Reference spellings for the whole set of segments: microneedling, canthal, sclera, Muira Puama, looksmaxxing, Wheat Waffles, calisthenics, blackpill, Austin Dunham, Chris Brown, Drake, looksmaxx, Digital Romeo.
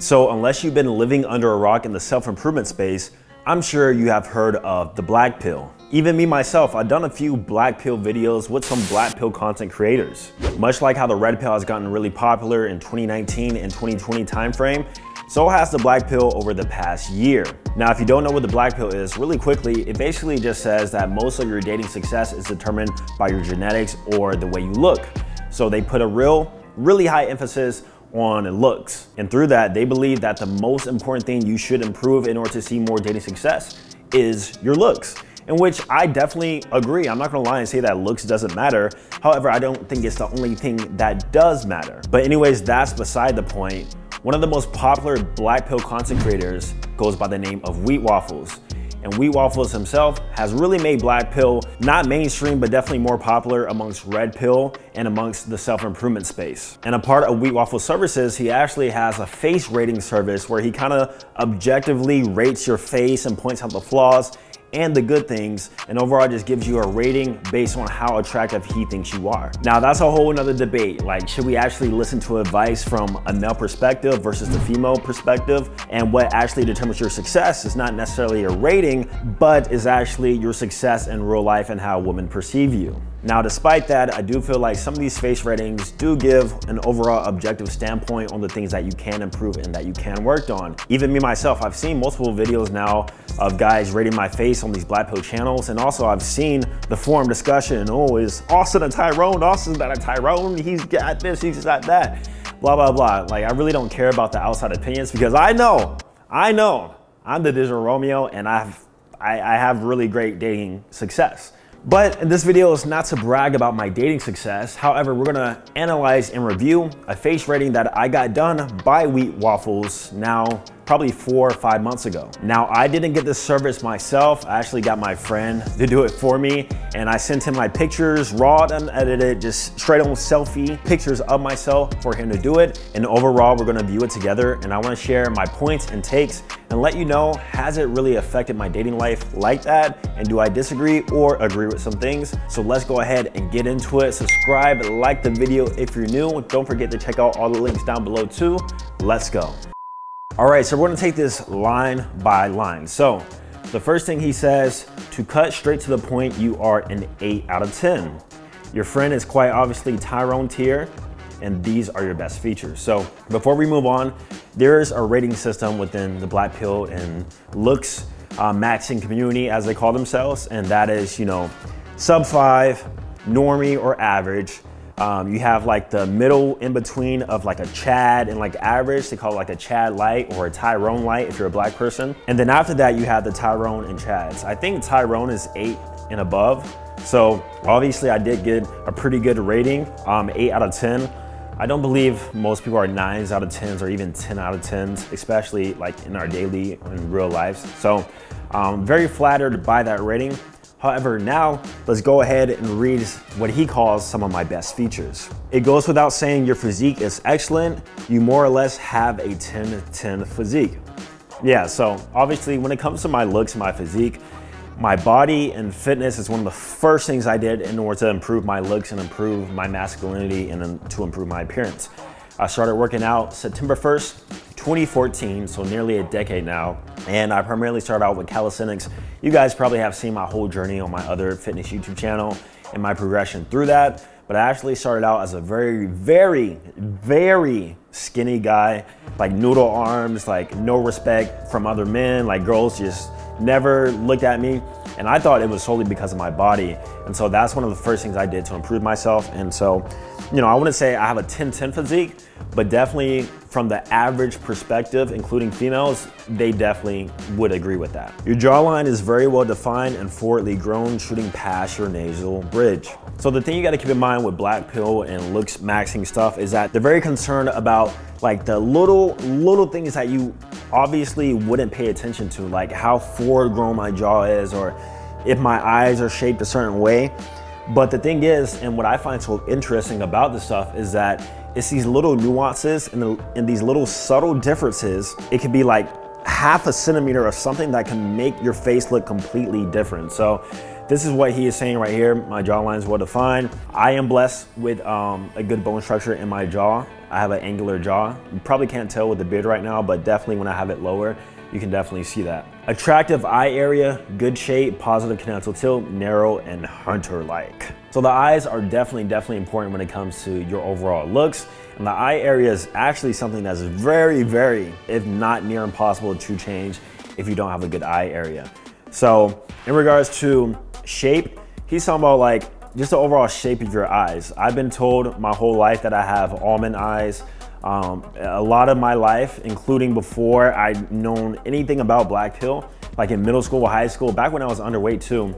So unless you've been living under a rock in the self-improvement space, I'm sure you have heard of the black pill. Even me myself, I've done a few black pill videos with some black pill content creators. Much like how the red pill has gotten really popular in 2019 and 2020 timeframe, so has the black pill over the past year. Now, if you don't know what the black pill is, really quickly, it basically just says that most of your dating success is determined by your genetics or the way you look. So they put a really high emphasis on looks. And through that, they believe that the most important thing you should improve in order to see more dating success is your looks. In which I definitely agree. I'm not gonna lie and say that looks doesn't matter. However, I don't think it's the only thing that does matter. But anyways, that's beside the point. One of the most popular black pill content creators goes by the name of Wheat Waffles. And Wheat Waffles himself has really made black pill not mainstream, but definitely more popular amongst red pill and amongst the self-improvement space. And a part of Wheat Waffles services, he actually has a face rating service where he kind of objectively rates your face and points out the flaws and the good things, and overall just gives you a rating based on how attractive he thinks you are. Now that's a whole another debate, like should we actually listen to advice from a male perspective versus the female perspective, and what actually determines your success is not necessarily a rating, but is actually your success in real life and how women perceive you. Now despite that, I do feel like some of these face ratings do give an overall objective standpoint on the things that you can improve and that you can work on. Even me myself, I've seen multiple videos now of guys rating my face on these black pill channels, and also I've seen the forum discussion, oh, is Austin a Tyrone? Austin's not a Tyrone, he's got this, he's got that, blah, blah, blah. Like I really don't care about the outside opinions because I know, I'm the Digital Romeo and I have really great dating success. But in this video is not to brag about my dating success. However, we're gonna analyze and review a face rating that I got done by Wheat Waffles now probably 4 or 5 months ago. Now, I didn't get this service myself. I actually got my friend to do it for me, and I sent him my pictures, raw, unedited, just straight on selfie pictures of myself for him to do it. And overall, we're gonna view it together, and I wanna share my points and takes and let you know, has it really affected my dating life like that? And do I disagree or agree with some things? So let's go ahead and get into it. Subscribe, like the video if you're new. Don't forget to check out all the links down below too. Let's go. All right, so we're gonna take this line by line. So the first thing he says, to cut straight to the point, you are an 8 out of 10. Your friend is quite obviously Tyrone tier, and these are your best features. So before we move on, there's a rating system within the black pill and looks maxing community, as they call themselves. And that is, you know, sub 5, normie or average. You have like the middle in between of like a Chad and like average. They call it like a Chad light or a Tyrone light if you're a black person. And then after that, you have the Tyrone and Chads. I think Tyrone is 8 and above. So obviously I did get a pretty good rating, 8 out of 10. I don't believe most people are 9s out of 10s or even 10 out of 10s, especially like in our daily and real lives. So very flattered by that rating. However, now let's go ahead and read what he calls some of my best features. It goes without saying your physique is excellent. You more or less have a 10/10 physique. Yeah, so obviously when it comes to my looks, my physique, my body and fitness is one of the first things I did in order to improve my looks and improve my masculinity and to improve my appearance. I started working out September 1st, 2014, so nearly a decade now. And I primarily started out with calisthenics. You guys probably have seen my whole journey on my other fitness YouTube channel and my progression through that. But I actually started out as a very, very skinny guy, like noodle arms, like no respect from other men, like girls just never looked at me. And I thought it was solely because of my body. And so that's one of the first things I did to improve myself. And so, you know, I wouldn't say I have a 10/10 physique, but definitely from the average perspective, including females, they definitely would agree with that. Your jawline is very well defined and forwardly grown, shooting past your nasal bridge. So the thing you gotta keep in mind with black pill and looks maxing stuff is that they're very concerned about like the little things that you obviously wouldn't pay attention to, like how forward grown my jaw is or if my eyes are shaped a certain way. But the thing is, and what I find so interesting about this stuff is that it's these little nuances and these little subtle differences. It could be like half a centimeter of something that can make your face look completely different. So this is what he is saying right here. My jawline is well defined. I am blessed with a good bone structure in my jaw. I have an angular jaw. You probably can't tell with the beard right now, but definitely when I have it lower, you can definitely see that. Attractive eye area, good shape, positive canonical tilt, narrow and hunter-like. So the eyes are definitely important when it comes to your overall looks. And the eye area is actually something that's very, if not near impossible to change if you don't have a good eye area. So in regards to shape, he's talking about like just the overall shape of your eyes. I've been told my whole life that I have almond eyes. A lot of my life, including before I'd known anything about Blackpill, like in middle school, high school, back when I was underweight too,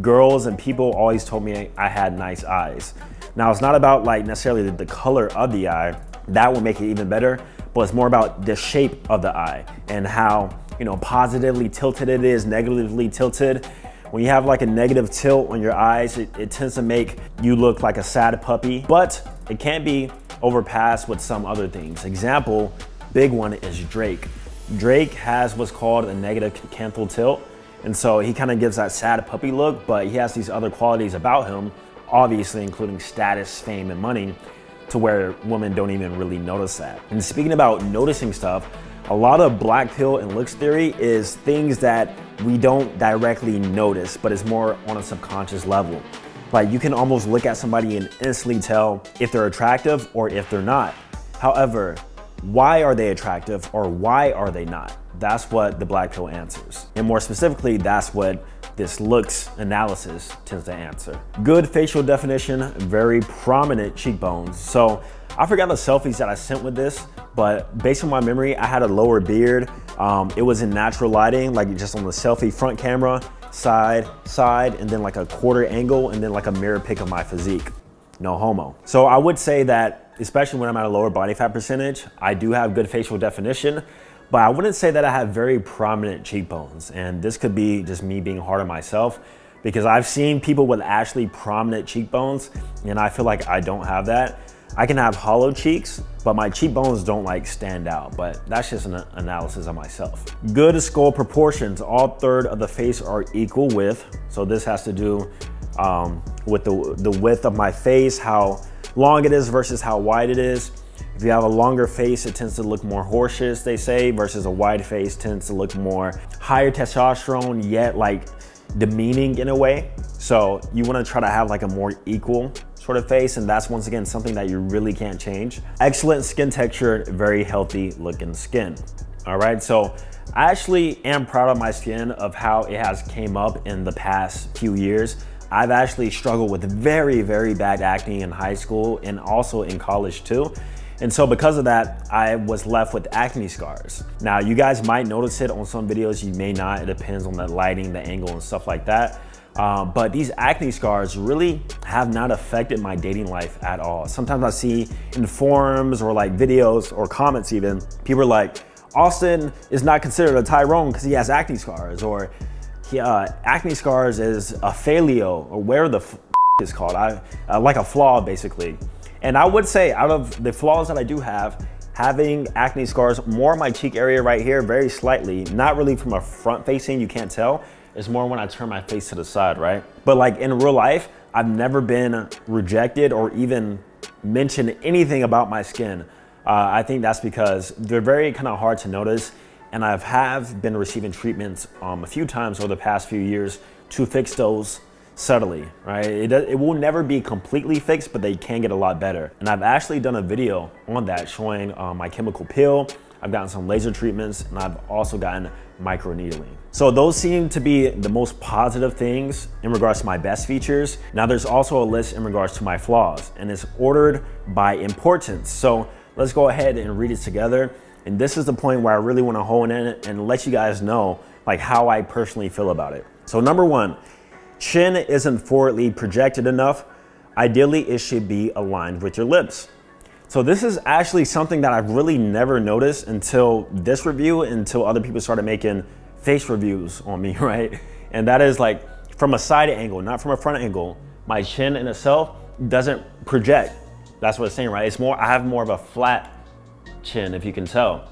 girls and people always told me I had nice eyes. Now it's not about like necessarily the color of the eye, that will make it even better, but it's more about the shape of the eye and how, you know, positively tilted it is, negatively tilted. When you have like a negative tilt on your eyes, it tends to make you look like a sad puppy, but it can be overpassed with some other things. Example, big one is Drake. Drake has what's called a negative canthal tilt, and so he kind of gives that sad puppy look, but he has these other qualities about him, obviously including status, fame, and money, to where women don't even really notice that. And speaking about noticing stuff, a lot of Blackpill and looks theory is things that we don't directly notice, but it's more on a subconscious level. Like you can almost look at somebody and instantly tell if they're attractive or if they're not. However, why are they attractive or why are they not? That's what the Blackpill answers. And more specifically, that's what this looks analysis tends to answer. Good facial definition, very prominent cheekbones. So I forgot the selfies that I sent with this, but based on my memory, I had a lower beard. It was in natural lighting, like just on the selfie front camera, side, and then like a quarter angle, and then like a mirror pic of my physique. No homo. So I would say that, especially when I'm at a lower body fat percentage, I do have good facial definition, but I wouldn't say that I have very prominent cheekbones. And this could be just me being hard on myself, because I've seen people with actually prominent cheekbones, and I feel like I don't have that. I can have hollow cheeks, but my cheekbones don't like stand out, but that's just an analysis of myself. Good skull proportions, all third of the face are equal width. So this has to do with the width of my face, how long it is versus how wide it is. If you have a longer face, it tends to look more horsish, they say, versus a wide face tends to look more higher testosterone, yet like demeaning in a way. So you wanna try to have like a more equal sort of face, and that's once again something that you really can't change. Excellent skin texture, very healthy looking skin. All right, so I actually am proud of my skin, of how it has came up in the past few years. I've actually struggled with very bad acne in high school and also in college too. And so because of that, I was left with acne scars. Now you guys might notice it on some videos, you may not, it depends on the lighting, the angle and stuff like that. But these acne scars really have not affected my dating life at all. Sometimes I see in forums or like videos or comments even, people are like, Austin is not considered a Tyrone because he has acne scars, or acne scars is a phaleo, or where the f is called, like a flaw basically. And I would say out of the flaws that I do have, having acne scars, more my cheek area right here, very slightly, not really from a front facing, you can't tell. It's more when I turn my face to the side, right? But like in real life, I've never been rejected or even mentioned anything about my skin. I think that's because they're very kind of hard to notice. And I have been receiving treatments a few times over the past few years to fix those subtly, right? It will never be completely fixed, but they can get a lot better. And I've actually done a video on that showing my chemical peel. I've gotten some laser treatments, and I've also gotten microneedling. So those seem to be the most positive things in regards to my best features. Now there's also a list in regards to my flaws, and it's ordered by importance. So let's go ahead and read it together. And this is the point where I really wanna hone in and let you guys know like how I personally feel about it. So number one, chin isn't forwardly projected enough. Ideally, it should be aligned with your lips. So this is actually something that I've really never noticed until this review, until other people started making face reviews on me, right? And that is like from a side angle, not from a front angle. My chin in itself doesn't project. That's what it's saying, right? It's more, I have more of a flat chin, if you can tell.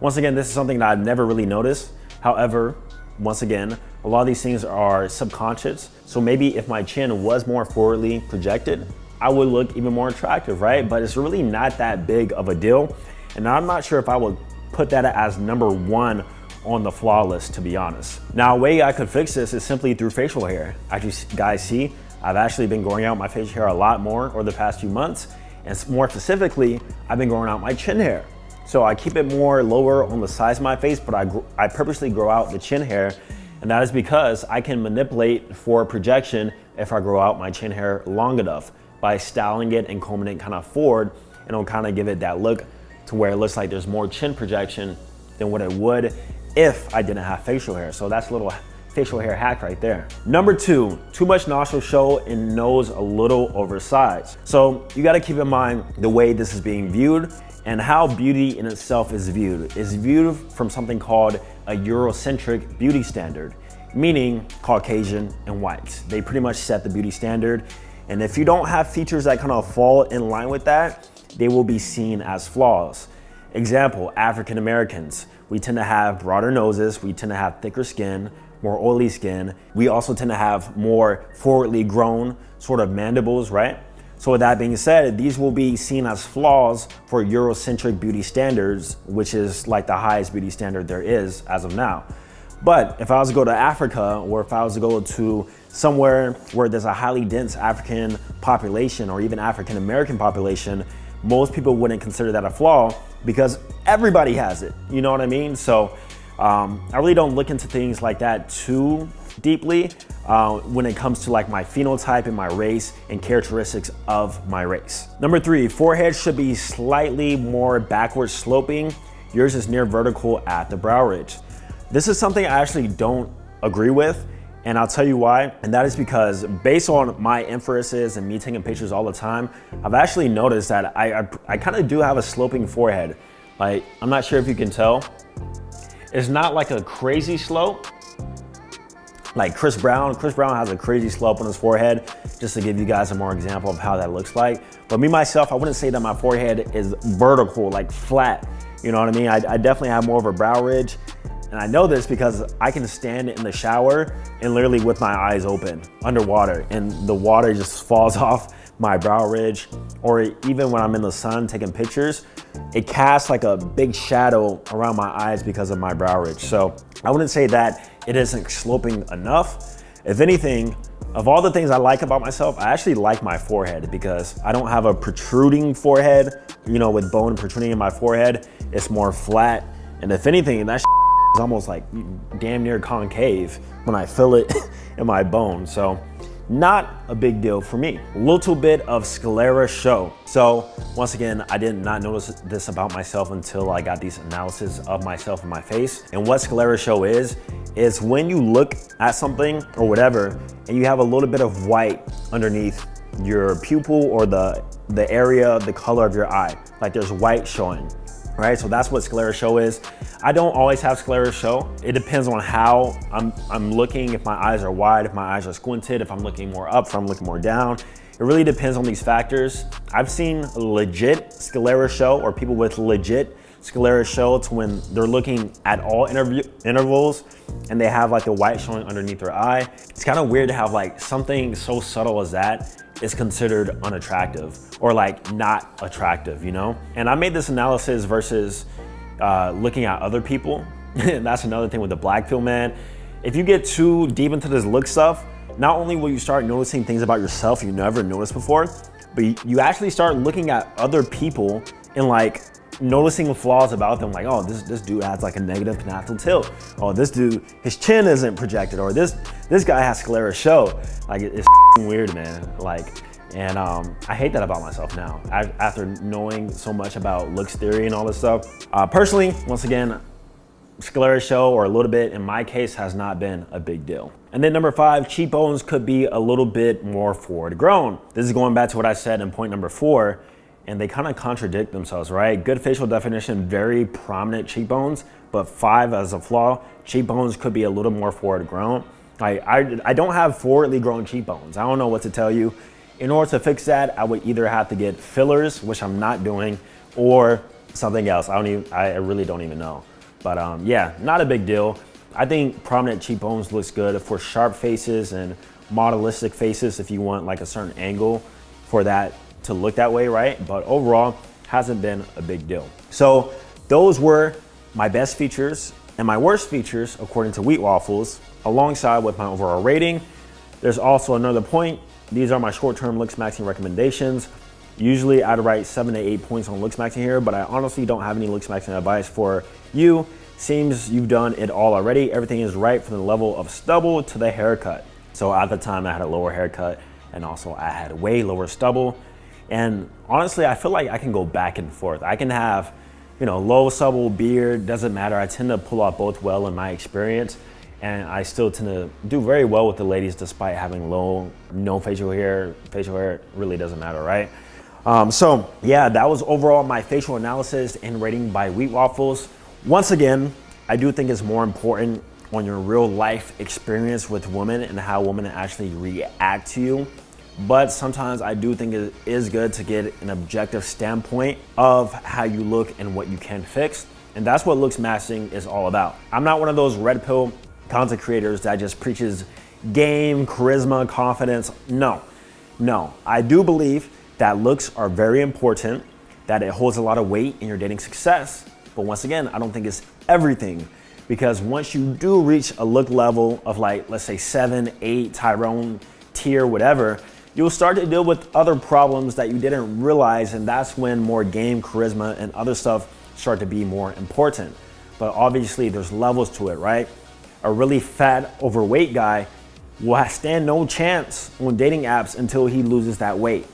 Once again, this is something that I've never really noticed. However, once again, a lot of these things are subconscious. So maybe if my chin was more forwardly projected, I would look even more attractive, right? But it's really not that big of a deal. And I'm not sure if I would put that as number one on the flaw list, to be honest. Now, a way I could fix this is simply through facial hair. As you guys see, I've actually been growing out my facial hair a lot more over the past few months. And more specifically, I've been growing out my chin hair. So I keep it more lower on the sides of my face, but I purposely grow out the chin hair. And that is because I can manipulate for projection if I grow out my chin hair long enough by styling it and combing it kind of forward, and it'll kind of give it that look to where it looks like there's more chin projection than what it would if I didn't have facial hair. So that's a little facial hair hack right there. Number two, too much nostril show and nose a little oversized. So you gotta keep in mind the way this is being viewed and how beauty in itself is viewed. It's viewed from something called a Eurocentric beauty standard, meaning Caucasian and whites. They pretty much set the beauty standard. And if you don't have features that kind of fall in line with that, they will be seen as flaws. Example, African Americans. We tend to have broader noses, we tend to have thicker skin, more oily skin. We also tend to have more forwardly grown sort of mandibles, right? So with that being said, these will be seen as flaws for Eurocentric beauty standards, which is like the highest beauty standard there is as of now. But if I was to go to Africa, or if I was to go to somewhere where there's a highly dense African population or even African American population, most people wouldn't consider that a flaw because everybody has it, you know what I mean? So I really don't look into things like that too deeply when it comes to like my phenotype and my race and characteristics of my race. Number three, forehead should be slightly more backward sloping. Yours is near vertical at the brow ridge. This is something I actually don't agree with, and I'll tell you why. And that is because based on my inferences and me taking pictures all the time, I've actually noticed that I kind of do have a sloping forehead. Like, I'm not sure if you can tell. It's not like a crazy slope. Like Chris Brown. Chris Brown has a crazy slope on his forehead, just to give you guys a more example of how that looks like. But me, myself, I wouldn't say that my forehead is vertical, like flat. You know what I mean? I definitely have more of a brow ridge. And I know this because I can stand in the shower and literally with my eyes open underwater, and the water just falls off my brow ridge. Or even when I'm in the sun taking pictures, it casts like a big shadow around my eyes because of my brow ridge. So I wouldn't say that it isn't sloping enough. If anything, of all the things I like about myself, I actually like my forehead because I don't have a protruding forehead, you know, with bone protruding in my forehead. It's more flat. And if anything, that it's almost like damn near concave when I feel it in my bone. So not a big deal for me. Little bit of sclera show. So once again, I did not notice this about myself until I got these analysis of myself and my face. And what sclera show is when you look at something or whatever, and you have a little bit of white underneath your pupil or the area, the color of your eye, like there's white showing. Right, so that's what sclera show is. I don't always have sclera show. It depends on how I'm looking, if my eyes are wide, if my eyes are squinted, if I'm looking more up, if I'm looking more down. It really depends on these factors. I've seen legit sclera show, or people with legit sclera show, to when they're looking at all intervals and they have like the white showing underneath their eye. It's kind of weird to have like something so subtle as that is considered unattractive or like not attractive, you know? And I made this analysis versus looking at other people. That's another thing with the blackpill, man. If you get too deep into this look stuff, not only will you start noticing things about yourself you never noticed before, but you actually start looking at other people and like noticing flaws about them. Like, oh, this dude has like a negative panatal tilt. Oh, this dude, his chin isn't projected, or this guy has sclera show. Like, it's weird, man. Like, and I hate that about myself now, after knowing so much about looks theory and all this stuff. Personally, once again, sclera show, or a little bit in my case, has not been a big deal. And then number five, cheekbones could be a little bit more forward grown. This is going back to what I said in point number four, and they kind of contradict themselves, right? Good facial definition, very prominent cheekbones, but five as a flaw, cheekbones could be a little more forward grown. I don't have forwardly grown cheekbones. I don't know what to tell you. In order to fix that, I would either have to get fillers, which I'm not doing, or something else. I really don't even know. But yeah, not a big deal. I think prominent cheekbones looks good for sharp faces and modelistic faces if you want like a certain angle for that to look that way, right? But overall, hasn't been a big deal. So those were my best features and my worst features according to Wheat Waffles, alongside with my overall rating. There's also another point. These are my short-term looksmaxxing recommendations. Usually I'd write 7 to 8 points on looksmaxxing here, but I honestly don't have any looksmaxxing advice for you. Seems you've done it all already. Everything is right from the level of stubble to the haircut. So at the time I had a lower haircut and also I had way lower stubble. And honestly, I feel like I can go back and forth. I can have, you know, low stubble, beard, doesn't matter. I tend to pull off both well in my experience. And I still tend to do very well with the ladies despite having low, no facial hair. Facial hair really doesn't matter, right? So yeah, that was overall my facial analysis and rating by Wheat Waffles. Once again, I do think it's more important on your real life experience with women and how women actually react to you. But sometimes I do think it is good to get an objective standpoint of how you look and what you can fix. And that's what looksmaxxing is all about. I'm not one of those red pill content creators that just preaches game, charisma, confidence. No. I do believe that looks are very important, that it holds a lot of weight in your dating success. But once again, I don't think it's everything, because once you do reach a look level of, like, let's say 7, 8, Tyrone tier, whatever, you'll start to deal with other problems that you didn't realize, and that's when more game, charisma, and other stuff start to be more important. But obviously there's levels to it, right? A really fat, overweight guy will stand no chance on dating apps until he loses that weight.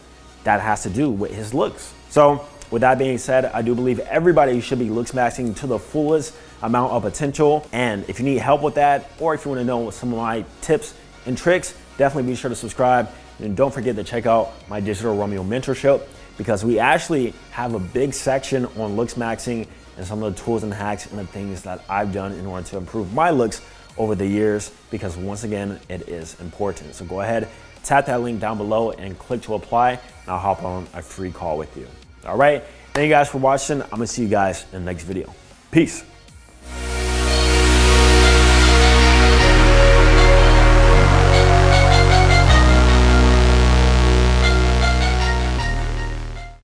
That has to do with his looks. So with that being said, I do believe everybody should be looksmaxxing to the fullest amount of potential. And if you need help with that, or if you want to know some of my tips and tricks, definitely be sure to subscribe. And don't forget to check out my Digital Romeo mentorship, because we actually have a big section on looksmaxxing and some of the tools and hacks and the things that I've done in order to improve my looks over the years, because once again, it is important. So go ahead, tap that link down below and click to apply, and I'll hop on a free call with you. All right, thank you guys for watching. I'm gonna see you guys in the next video. Peace.